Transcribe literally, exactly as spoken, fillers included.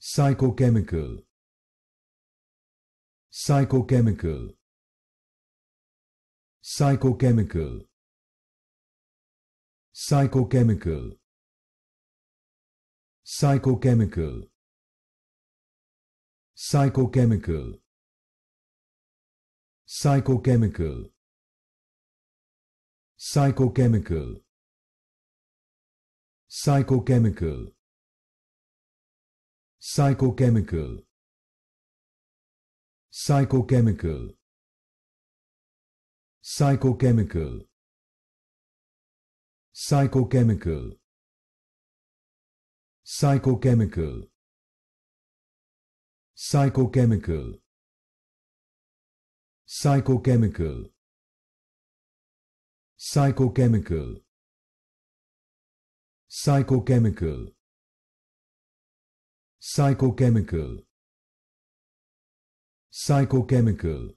Psychochemical. Psychochemical. Psychochemical. Psychochemical. Psychochemical. Psychochemical. Psychochemical. Psychochemical. Psychochemical. Psychochemical. Psychochemical. Psychochemical. Psychochemical. Psychochemical. Psychochemical. Psychochemical. Psychochemical. Psychochemical. Psychochemical. Psychochemical.